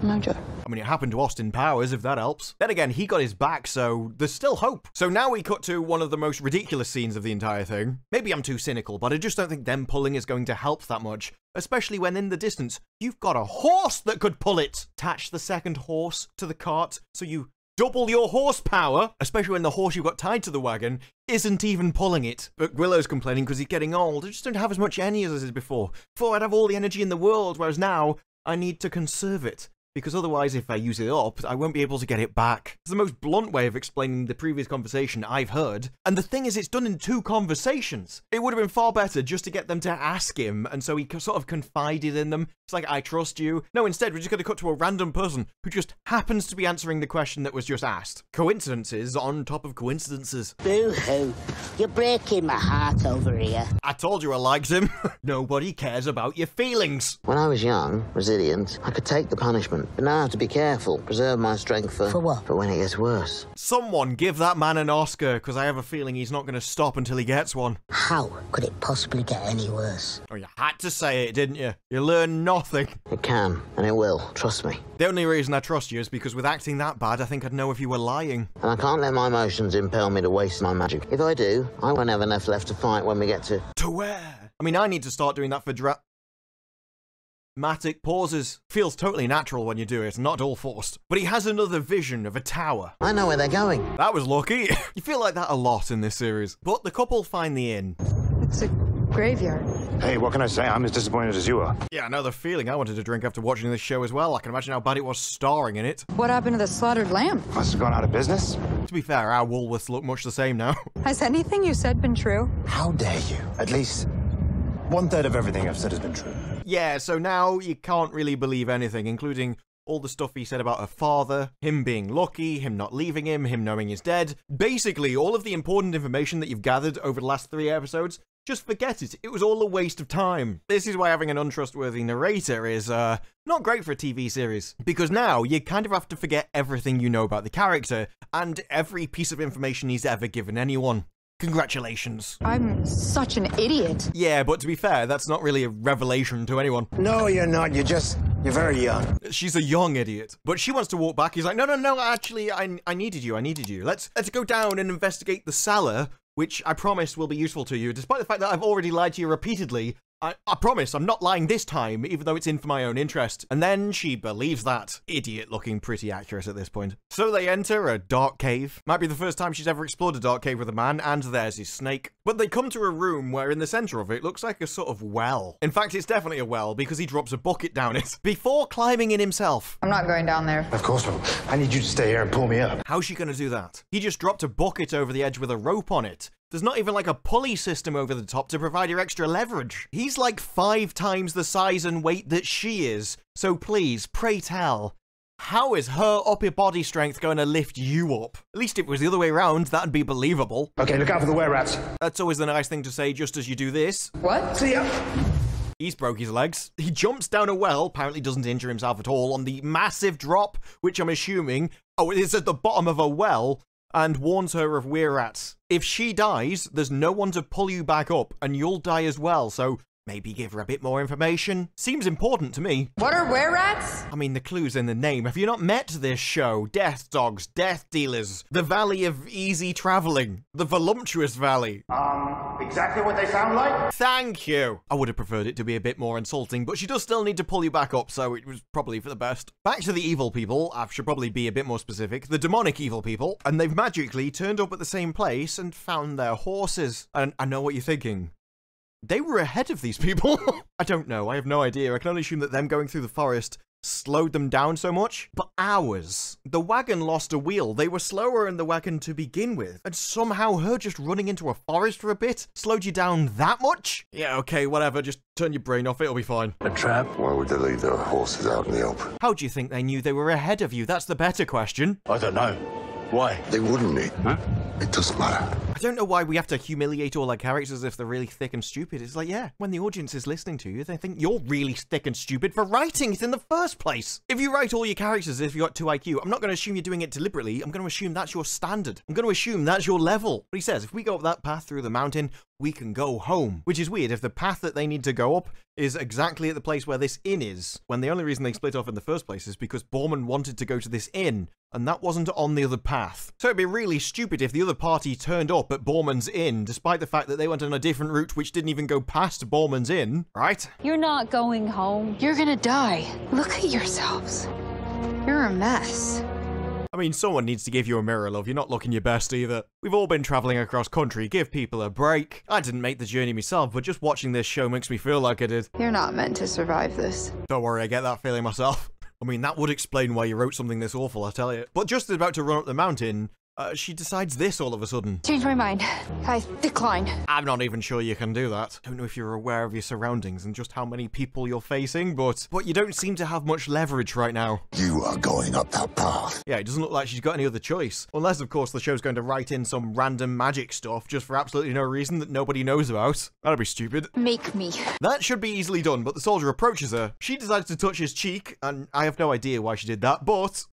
mojo? I mean, it happened to Austin Powers, if that helps. Then again, he got his back, so there's still hope. So now we cut to one of the most ridiculous scenes of the entire thing. Maybe I'm too cynical, but I just don't think them pulling is going to help that much. Especially when in the distance, you've got a horse that could pull it. Attach the second horse to the cart, so you double your horsepower, especially when the horse you've got tied to the wagon isn't even pulling it. But Willow's complaining because he's getting old. I just don't have as much energy as I did before. Before, I'd have all the energy in the world, whereas now, I need to conserve it. Because otherwise, if I use it up, I won't be able to get it back. It's the most blunt way of explaining the previous conversation I've heard. And the thing is, it's done in 2 conversations. It would have been far better just to get them to ask him, and so he sort of confided in them. It's like, I trust you. No, instead, we're just going to cut to a random person who just happens to be answering the question that was just asked. Coincidences on top of coincidences. Boo-hoo. You're breaking my heart over here. I told you I liked him. Nobody cares about your feelings. When I was young, resilient, I could take the punishment. But now I have to be careful, preserve my strength for what? For when it gets worse. Someone give that man an Oscar, because I have a feeling he's not going to stop until he gets one. How could it possibly get any worse? Oh, you had to say it, didn't you? You learn nothing. It can, and it will. Trust me. The only reason I trust you is because with acting that bad, I think I'd know if you were lying. And I can't let my emotions impel me to waste my magic. If I do, I won't have enough left to fight when we get to... To where? I mean, I need to start doing that for dramatic pauses. Feels totally natural when you do it, not all forced. But he has another vision of a tower. I know where they're going. That was lucky. You feel like that a lot in this series. But the couple find the inn. It's a graveyard. Hey, what can I say? I'm as disappointed as you are. Yeah, another feeling I wanted to drink after watching this show as well. I can imagine how bad it was starring in it. What happened to the slaughtered lamb? Must have gone out of business. To be fair, our Woolworths look much the same now. Has anything you said been true? How dare you? At least 1/3 of everything I've said has been true. Yeah, so now you can't really believe anything, including all the stuff he said about her father, him being lucky, him not leaving him knowing he's dead. Basically, all of the important information that you've gathered over the last 3 episodes, just forget it. It was all a waste of time. This is why having an untrustworthy narrator is, not great for a TV series. Because now, you kind of have to forget everything you know about the character, and every piece of information he's ever given anyone. Congratulations. I'm such an idiot. Yeah, but to be fair, that's not really a revelation to anyone. No, you're not. You're very young. She's a young idiot. But she wants to walk back. He's like, no, actually, I needed you, Let's go down and investigate the cellar, which I promise will be useful to you. Despite the fact that I've already lied to you repeatedly, I promise I'm not lying this time, even though it's in for my own interest. And then she believes that. Idiot looking pretty accurate at this point. So they enter a dark cave. Might be the first time she's ever explored a dark cave with a man, and there's his snake. But they come to a room where in the center of it looks like a sort of well. In fact, it's definitely a well because he drops a bucket down it before climbing in himself. I'm not going down there. Of course not. I need you to stay here and pull me up. How's she gonna do that? He just dropped a bucket over the edge with a rope on it. There's not even like a pulley system over the top to provide her extra leverage. He's like 5 times the size and weight that she is. So please, pray tell, how is her upper body strength going to lift you up? At least if it was the other way around, that'd be believable. Okay, look out for the were-rats. That's always the nice thing to say just as you do this. What? See ya. He's broke his legs. He jumps down a well, apparently doesn't injure himself at all, on the massive drop, which I'm assuming, oh, it's at the bottom of a well, and warns her of were-rats. If she dies, there's no one to pull you back up, and you'll die as well, so maybe give her a bit more information. Seems important to me. What are were-rats? I mean, the clue's in the name. Have you not met this show? Death dogs, death dealers, the valley of easy traveling, the voluptuous valley. Exactly what they sound like? Thank you. I would have preferred it to be a bit more insulting, but she does still need to pull you back up, so it was probably for the best. Back to the evil people, I should probably be a bit more specific, the demonic evil people, and they've magically turned up at the same place and found their horses. And I know what you're thinking. They were ahead of these people. I don't know, I have no idea. I can only assume that them going through the forest slowed them down so much. But hours. The wagon lost a wheel. They were slower in the wagon to begin with. And somehow her just running into a forest for a bit slowed you down that much? Yeah, okay, whatever. Just turn your brain off. It'll be fine. A trap? Why would they leave their horses out in the open? How do you think they knew they were ahead of you? That's the better question. I don't know. Why? They wouldn't need. Huh? It doesn't matter. I don't know why we have to humiliate all our characters if they're really thick and stupid. It's like, yeah, when the audience is listening to you, they think you're really thick and stupid for writing it in the first place. If you write all your characters if you got 2 IQ, I'm not going to assume you're doing it deliberately. I'm going to assume that's your standard. I'm going to assume that's your level. But he says, if we go up that path through the mountain, we can go home. Which is weird if the path that they need to go up is exactly at the place where this inn is, when the only reason they split off in the first place is because Boorman wanted to go to this inn, and that wasn't on the other path. So it'd be really stupid if the other party turned up at Boorman's inn, despite the fact that they went on a different route which didn't even go past Boorman's inn, right? You're not going home. You're gonna die. Look at yourselves. You're a mess. I mean, someone needs to give you a mirror, love. You're not looking your best either. We've all been traveling across country. Give people a break. I didn't make the journey myself, but just watching this show makes me feel like I did. You're not meant to survive this. Don't worry, I get that feeling myself. I mean, that would explain why you wrote something this awful, I tell you. But just about to run up the mountain, she decides this all of a sudden. Change my mind. I decline. I'm not even sure you can do that. Don't know if you're aware of your surroundings and just how many people you're facing, but you don't seem to have much leverage right now. You are going up that path. Yeah, it doesn't look like she's got any other choice. Unless, of course, the show's going to write in some random magic stuff just for absolutely no reason that nobody knows about. That'd be stupid. Make me. That should be easily done, but the soldier approaches her. She decides to touch his cheek, and I have no idea why she did that, but...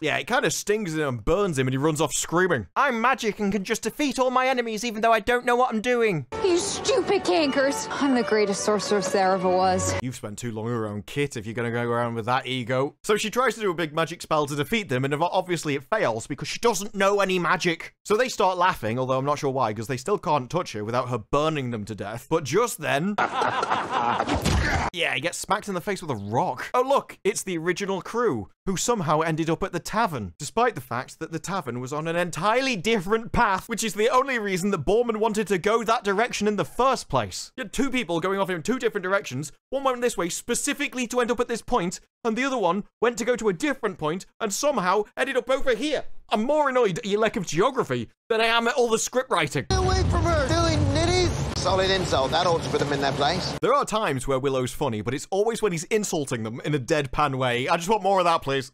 Yeah, it kind of stings him and burns him and he runs off screaming. I'm magic and can just defeat all my enemies even though I don't know what I'm doing. You stupid cankers. I'm the greatest sorceress there ever was. You've spent too long on your own kit if you're going to go around with that ego. So she tries to do a big magic spell to defeat them and obviously it fails because she doesn't know any magic. So they start laughing, although I'm not sure why, because they still can't touch her without her burning them to death. But just then... Yeah, he gets smacked in the face with a rock. Oh look, it's the original crew, who somehow ended up at the tavern, despite the fact that the tavern was on an entirely different path, which is the only reason that Boorman wanted to go that direction direction in the first place. You had two people going off in two different directions. One went this way specifically to end up at this point, and the other one went to go to a different point and somehow ended up over here. I'm more annoyed at your lack of geography than I am at all the script writing. Get away from her, silly nitties! Solid insult, that ought to put them in their place. There are times where Willow's funny, but it's always when he's insulting them in a deadpan way. I just want more of that, please.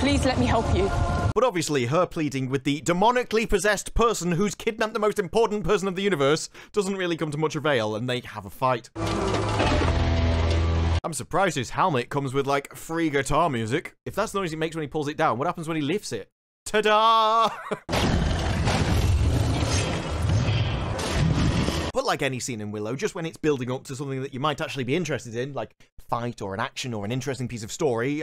Please let me help you. But obviously, her pleading with the demonically possessed person who's kidnapped the most important person of the universe doesn't really come to much avail, and they have a fight. I'm surprised his helmet comes with, like, free guitar music. If that's the noise he makes when he pulls it down, what happens when he lifts it? Ta-da! But like any scene in Willow, just when it's building up to something that you might actually be interested in, like a fight or an action or an interesting piece of story,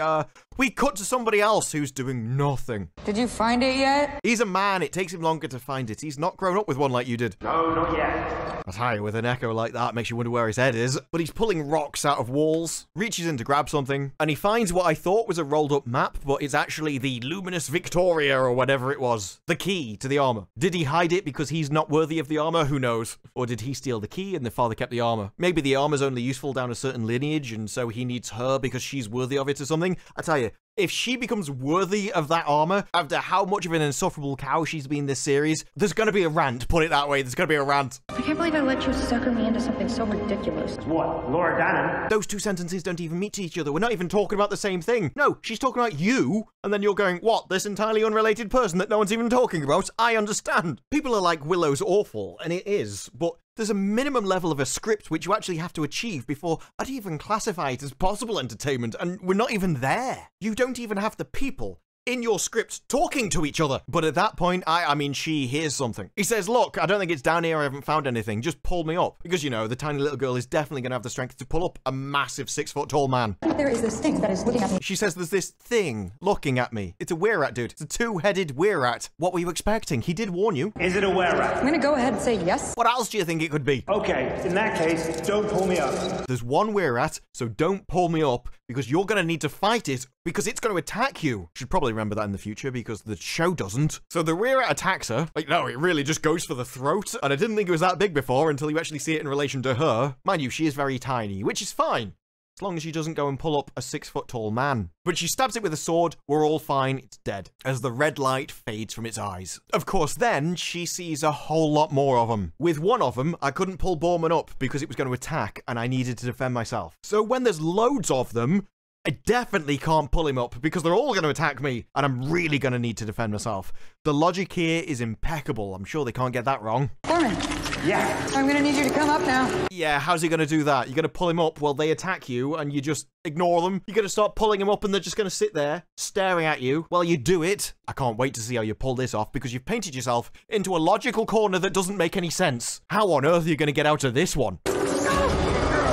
we cut to somebody else who's doing nothing. Did you find it yet? He's a man, it takes him longer to find it. He's not grown up with one like you did. No, not yet. That's high with an echo like that, makes you wonder where his head is. But he's pulling rocks out of walls, reaches in to grab something, and he finds what I thought was a rolled up map, but it's actually the Luminous Victoria or whatever it was. The key to the armor. Did he hide it because he's not worthy of the armor? Who knows? Or did he steal the key and the father kept the armor? Maybe the armor's only useful down a certain lineage and so he needs her because she's worthy of it or something. I tell you, if she becomes worthy of that armor after how much of an insufferable cow she's been this series, there's gonna be a rant, put it that way, there's gonna be a rant. I can't believe I let you sucker me into something so ridiculous. What? Elora Danan? Those two sentences don't even meet each other, we're not even talking about the same thing. No, she's talking about you, and then you're going, what, this entirely unrelated person that no one's even talking about? I understand. People are like, Willow's awful, and it is, but there's a minimum level of a script which you actually have to achieve before I'd even classify it as possible entertainment, and we're not even there. You don't even have the people in your script talking to each other. But at that point, I mean, she hears something. He says, look, I don't think it's down here, I haven't found anything, just pull me up. Because, you know, the tiny little girl is definitely gonna have the strength to pull up a massive 6 foot tall man. There is this thing that is looking at me. She says there's this thing looking at me. It's a wererat, dude. It's a two-headed wererat. What were you expecting? He did warn you. Is it a wererat? I'm gonna go ahead and say yes. What else do you think it could be? Okay, in that case, don't pull me up. There's one wererat, so don't pull me up, because you're gonna need to fight it, because it's gonna attack you. Should probably remember that in the future because the show doesn't. So the wererat attacks her. Like, no, it really just goes for the throat. And I didn't think it was that big before until you actually see it in relation to her. Mind you, she is very tiny, which is fine. As long as she doesn't go and pull up a 6 foot tall man. But she stabs it with a sword. We're all fine. It's dead. As the red light fades from its eyes. Of course, then she sees a whole lot more of them. With one of them, I couldn't pull Boorman up because it was going to attack and I needed to defend myself. So when there's loads of them, I definitely can't pull him up because they're all going to attack me and I'm really going to need to defend myself. The logic here is impeccable. I'm sure they can't get that wrong. Boorman. Yeah. I'm going to need you to come up now. Yeah, how's he going to do that? You're going to pull him up while they attack you and you just ignore them. You're going to start pulling him up and they're just going to sit there staring at you while you do it. I can't wait to see how you pull this off because you've painted yourself into a logical corner that doesn't make any sense. How on earth are you going to get out of this one?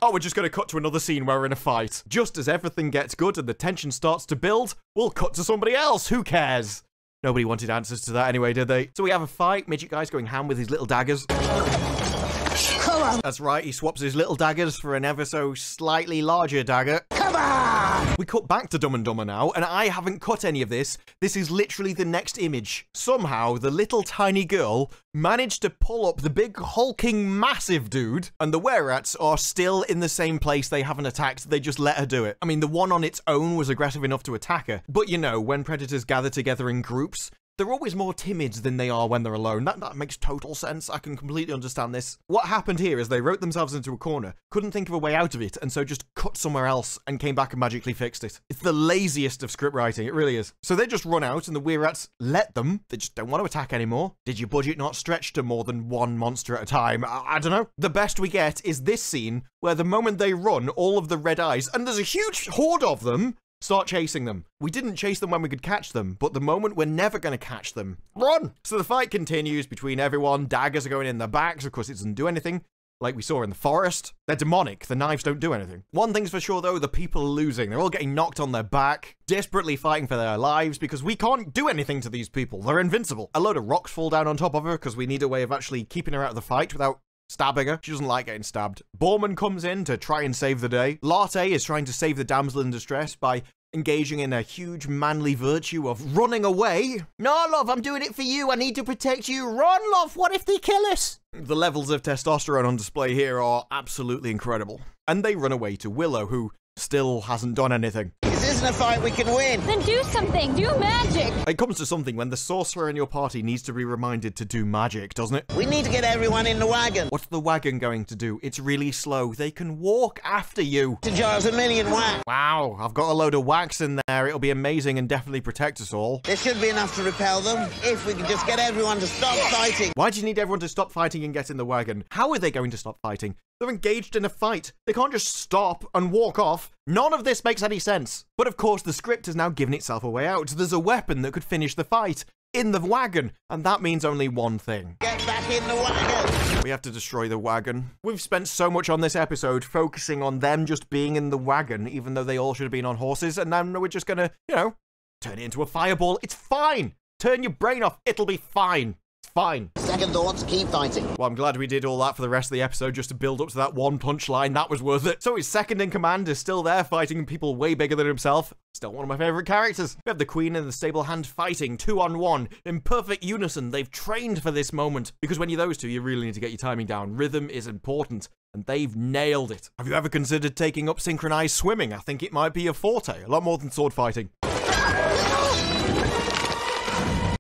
Oh, we're just going to cut to another scene where we're in a fight. Just as everything gets good and the tension starts to build, we'll cut to somebody else. Who cares? Nobody wanted answers to that anyway, did they? So we have a fight. Midget guy's going ham with his little daggers. Come on. That's right, he swaps his little daggers for an ever so slightly larger dagger. Come on! We cut back to Dumb and Dumber now, and I haven't cut any of this. This is literally the next image. Somehow, the little tiny girl managed to pull up the big hulking massive dude, and the wererats are still in the same place. They haven't attacked, they just let her do it. I mean, the one on its own was aggressive enough to attack her, but you know, when predators gather together in groups, they're always more timid than they are when they're alone. That makes total sense. I can completely understand this. What happened here is they wrote themselves into a corner, couldn't think of a way out of it, and so just cut somewhere else and came back and magically fixed it. It's the laziest of script writing. It really is. So they just run out and the wererats let them. They just don't want to attack anymore. Did your budget not stretch to more than one monster at a time? I don't know. The best we get is this scene where the moment they run, all of the red eyes, and there's a huge horde of them, start chasing them. We didn't chase them when we could catch them, but the moment we're never going to catch them. Run! So the fight continues between everyone. Daggers are going in their backs. Of course, it doesn't do anything, like we saw in the forest. They're demonic. The knives don't do anything. One thing's for sure, though, the people are losing. They're all getting knocked on their back, desperately fighting for their lives because we can't do anything to these people. They're invincible. A load of rocks fall down on top of her because we need a way of actually keeping her out of the fight without stabbing her. She doesn't like getting stabbed. Boorman comes in to try and save the day. Latte is trying to save the damsel in distress by engaging in a huge manly virtue of running away. No, love, I'm doing it for you. I need to protect you. Run, love. What if they kill us? The levels of testosterone on display here are absolutely incredible. And they run away to Willow, who still hasn't done anything. This isn't a fight we can win. Then do something. Do magic. It comes to something when the sorcerer in your party needs to be reminded to do magic, doesn't it? We need to get everyone in the wagon. What's the wagon going to do? It's really slow. They can walk after you. It's a jar of a million wax. Wow, I've got a load of wax in there. It'll be amazing and definitely protect us all. There should be enough to repel them if we can just get everyone to stop fighting. Why do you need everyone to stop fighting and get in the wagon? How are they going to stop fighting? They're engaged in a fight. They can't just stop and walk off. None of this makes any sense. But of course, the script has now given itself a way out. There's a weapon that could finish the fight in the wagon. And that means only one thing. Get back in the wagon. We have to destroy the wagon. We've spent so much on this episode focusing on them just being in the wagon, even though they all should have been on horses. And now we're just going to, you know, turn it into a fireball. It's fine. Turn your brain off. It'll be fine. Fine. Second thoughts, keep fighting. Well, I'm glad we did all that for the rest of the episode just to build up to that one punchline. That was worth it. So his second in command is still there fighting people way bigger than himself. Still one of my favorite characters. We have the queen and the stable hand fighting 2-on-1 in perfect unison. They've trained for this moment because when you're those two, you really need to get your timing down. Rhythm is important and they've nailed it. Have you ever considered taking up synchronized swimming? I think it might be your forte, a lot more than sword fighting.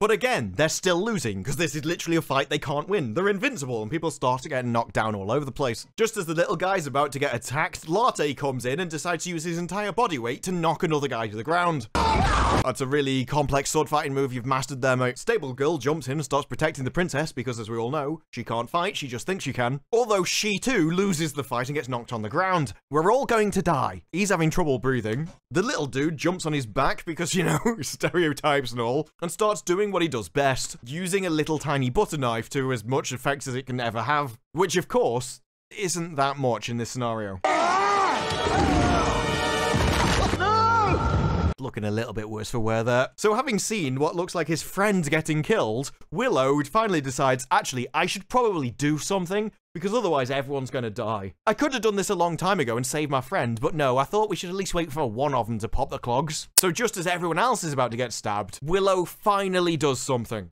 But again, they're still losing because this is literally a fight they can't win. They're invincible and people start to get knocked down all over the place. Just as the little guy's about to get attacked, Latte comes in and decides to use his entire body weight to knock another guy to the ground. That's a really complex sword fighting move you've mastered there, mate. Stable girl jumps in and starts protecting the princess because, as we all know, she can't fight, she just thinks she can. Although she too loses the fight and gets knocked on the ground. We're all going to die. He's having trouble breathing. The little dude jumps on his back because, you know, stereotypes and all, and starts doing what he does best, using a little tiny butter knife to as much effect as it can ever have, which of course isn't that much in this scenario. Looking a little bit worse for wear there. So having seen what looks like his friend getting killed, Willow finally decides, actually, I should probably do something because otherwise everyone's going to die. I could have done this a long time ago and saved my friend, but no, I thought we should at least wait for one of them to pop the clogs. So just as everyone else is about to get stabbed, Willow finally does something.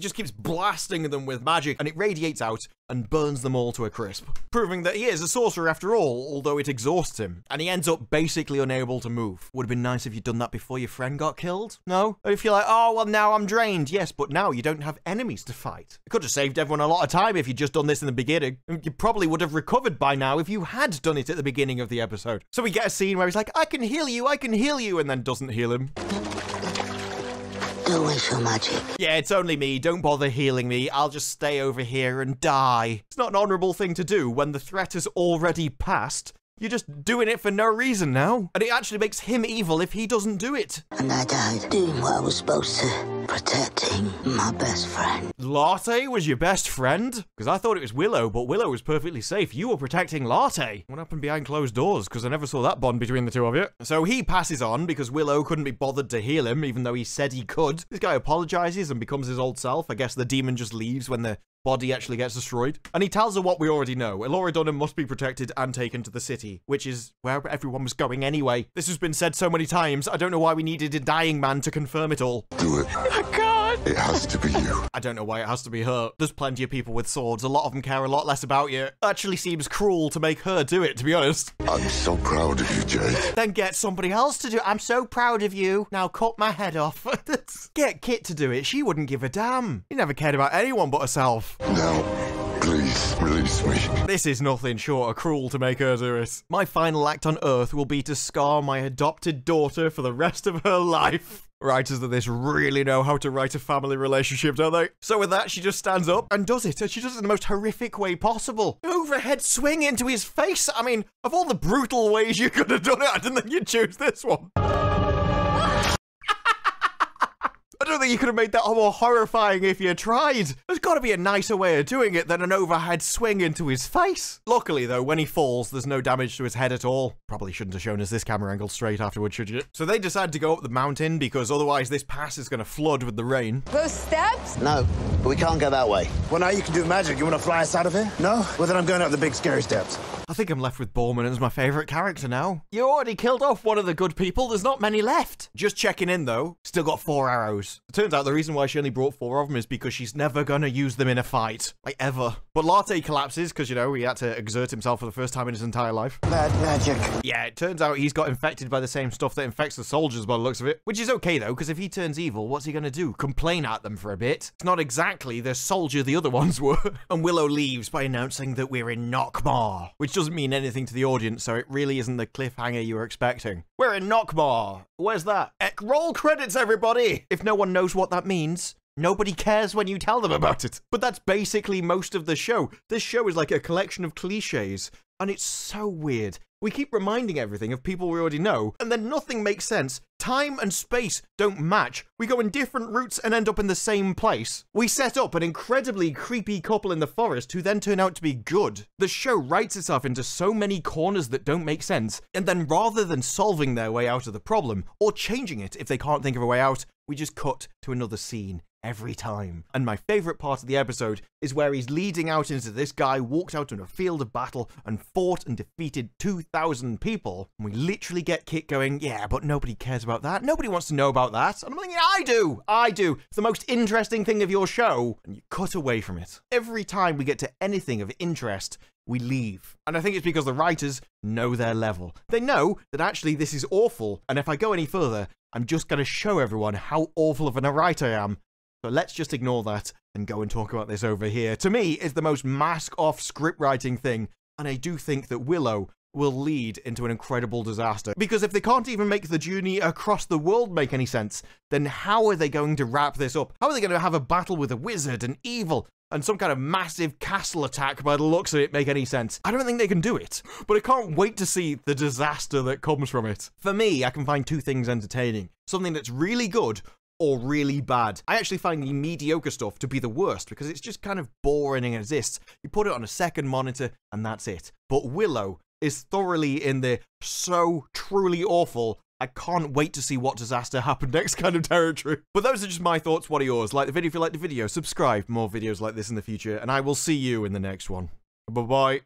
Just keeps blasting them with magic and it radiates out and burns them all to a crisp, proving that he is a sorcerer after all, although it exhausts him and he ends up basically unable to move. Would have been nice if you'd done that before your friend got killed. No? If you're like, oh, well, now I'm drained. Yes, but now you don't have enemies to fight. It could have saved everyone a lot of time if you'd just done this in the beginning. You probably would have recovered by now if you had done it at the beginning of the episode. So we get a scene where he's like, I can heal you, and then doesn't heal him. Go with your magic. Yeah, it's only me. Don't bother healing me. I'll just stay over here and die. It's not an honourable thing to do when the threat has already passed. You're just doing it for no reason now. And it actually makes him evil if he doesn't do it. And I died doing what I was supposed to. Protecting my best friend. Latte was your best friend? Because I thought it was Willow, but Willow was perfectly safe. You were protecting Latte. What happened behind closed doors? Because I never saw that bond between the two of you. So he passes on because Willow couldn't be bothered to heal him, even though he said he could. This guy apologizes and becomes his old self. I guess the demon just leaves when the body actually gets destroyed. And he tells her what we already know. Elora Danan must be protected and taken to the city, which is where everyone was going anyway. This has been said so many times, I don't know why we needed a dying man to confirm it all. Do it. I can't. It has to be you. I don't know why it has to be her. There's plenty of people with swords. A lot of them care a lot less about you. Actually seems cruel to make her do it, to be honest. I'm so proud of you, Jade. Then get somebody else to do it. I'm so proud of you. Now cut my head off. Get Kit to do it. She wouldn't give a damn. She never cared about anyone but herself. No. Please, release me. This is nothing short of cruel to make her do it. My final act on Earth will be to scar my adopted daughter for the rest of her life. Writers of this really know how to write a family relationship, don't they? So with that, she just stands up and does it, and she does it in the most horrific way possible. Overhead swing into his face. I mean, of all the brutal ways you could have done it, I didn't think you'd choose this one. I don't think you could have made that more horrifying if you tried. There's got to be a nicer way of doing it than an overhead swing into his face. Luckily, though, when he falls, there's no damage to his head at all. Probably shouldn't have shown us this camera angle straight afterwards, should you? So they decide to go up the mountain because otherwise this pass is going to flood with the rain. Those steps? No, but we can't go that way. Well, now you can do magic. You want to fly us out of here? No? Well, then I'm going up the big scary steps. I think I'm left with Boorman as my favourite character now. You already killed off one of the good people. There's not many left. Just checking in, though. Still got 4 arrows. It turns out the reason why she only brought 4 of them is because she's never gonna use them in a fight. Like, ever. But Latte collapses, because, you know, he had to exert himself for the first time in his entire life. Bad magic. Yeah, it turns out he's got infected by the same stuff that infects the soldiers by the looks of it. Which is okay, though, because if he turns evil, what's he gonna do? Complain at them for a bit? It's not exactly the soldier the other ones were. And Willow leaves by announcing that we're in Nockmaar, which doesn't mean anything to the audience, so it really isn't the cliffhanger you were expecting. We're in Nockmaar. Where's that? Roll credits, everybody! If no one knows what that means, nobody cares when you tell them about it. But that's basically most of the show. This show is like a collection of cliches, and it's so weird. We keep reminding everything of people we already know, and then nothing makes sense. Time and space don't match. We go in different routes and end up in the same place. We set up an incredibly creepy couple in the forest who then turn out to be good. The show writes itself into so many corners that don't make sense, and then rather than solving their way out of the problem, or changing it if they can't think of a way out, we just cut to another scene. Every time. And my favourite part of the episode is where he's leading out into this guy walked out in a field of battle and fought and defeated 2,000 people. And we literally get Kit going, yeah, but nobody cares about that. Nobody wants to know about that. And I'm thinking, I do! I do! It's the most interesting thing of your show. And you cut away from it. Every time we get to anything of interest, we leave. And I think it's because the writers know their level. They know that actually this is awful. And if I go any further, I'm just going to show everyone how awful of a writer I am. So let's just ignore that and go and talk about this over here. To me, it's the most mask-off script-writing thing, and I do think that Willow will lead into an incredible disaster. Because if they can't even make the journey across the world make any sense, then how are they going to wrap this up? How are they going to have a battle with a wizard and evil and some kind of massive castle attack by the looks of it make any sense? I don't think they can do it, but I can't wait to see the disaster that comes from it. For me, I can find 2 things entertaining. Something that's really good, or really bad. I actually find the mediocre stuff to be the worst because it's just kind of boring and exists. You put it on a second monitor and that's it. But Willow is thoroughly in the so truly awful, I can't wait to see what disaster happened next kind of territory. But those are just my thoughts. What are yours? Like the video if you like the video, subscribe for more videos like this in the future, and I will see you in the next one. Bye-bye.